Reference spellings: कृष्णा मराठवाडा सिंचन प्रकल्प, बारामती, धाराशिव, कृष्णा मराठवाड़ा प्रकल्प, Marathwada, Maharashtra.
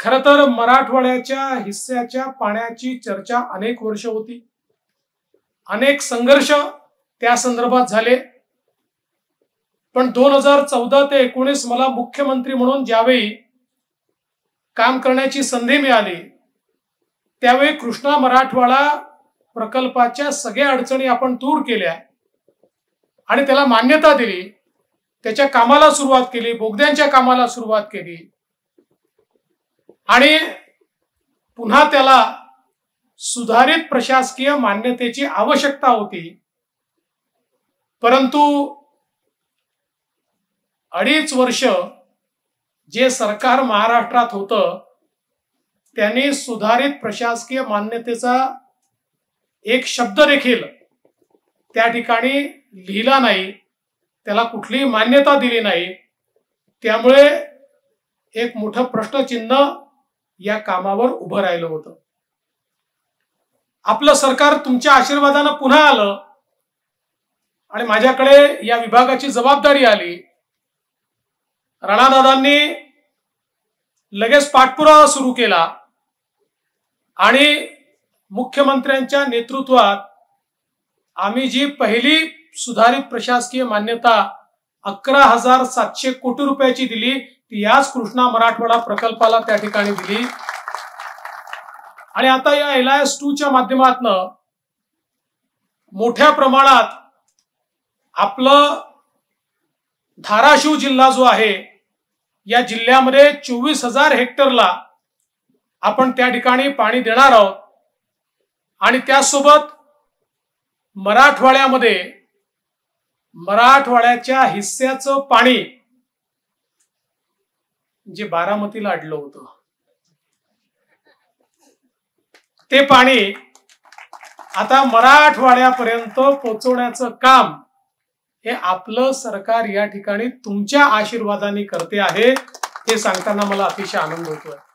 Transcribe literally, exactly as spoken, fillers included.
खरं तर मराठवाड्याच्या हिस्स्याच्या पाण्याची चर्चा अनेक वर्ष होती, अनेक संघर्ष त्या संदर्भात झाले। पण दोन हजार चौदा ते एकोणीस मला मुख्यमंत्री म्हणून ज्यावेळी काम करण्याची संधी मिळाली त्यावेळी कृष्णा मराठवाड़ा प्रकल्पाच्या सगळ्या अडचणी आपण दूर केल्या आणि त्याला मान्यता दिली, त्याच्या कामाला सुरुवात केली, बोगद्यांच्या कामाला सुरुवात केली आणि पुन्हा त्याला सुधारित प्रशासकीय मान्यतेची आवश्यकता होती। परंतु अडीच वर्ष जे सरकार महाराष्ट्रात होतं त्यांनी सुधारित प्रशासकीय मान्यतेचा एक शब्द देखील त्या ठिकाणी लिहिला नाही, त्याला कुठली मान्यता दिली नाही। त्यामुळे एक मोठं प्रश्नचिन्ह या कामावर उभं राहिलं होतं। आपलं सरकार तुमच्या आशीर्वादाने पुन्हा आलं आणि माझ्याकडे या विभागाची जबाबदारी आली। राणादादांनी लगेच पाठपुरावा सुरू केला आणि मुख्यमंत्र्यांच्या नेतृत्वात आम्ही जी पहिली सुधारित प्रशासकीय मान्यता अकरा हजार सातशे कोटी रुपयाची दिली ती याच कृष्णा मराठवाडा प्रकल्पाला त्या ठिकाणी दिली। आणि आता या एल आय एस टू च्या माध्यमातून मोठ्या प्रमाणात आपलं धाराशिव जिल्हा जो आहे या जिल्ह्यामध्ये चोवीस हजार हेक्टरला आपण त्या ठिकाणी पाणी देणार आहोत आणि त्यासोबत मराठवाड्यामध्ये मराठवाड्याच्या हिस्स्याचं पाणी जे बारामतीला अडलं होतं ते पाणी आता मराठवाड्यापर्यंत पोहोचवण्याचं काम हे आपलं सरकार या ठिकाणी तुमच्या आशीर्वादाने करते आहे हे सांगताना मला अतिशय आनंद होतोय।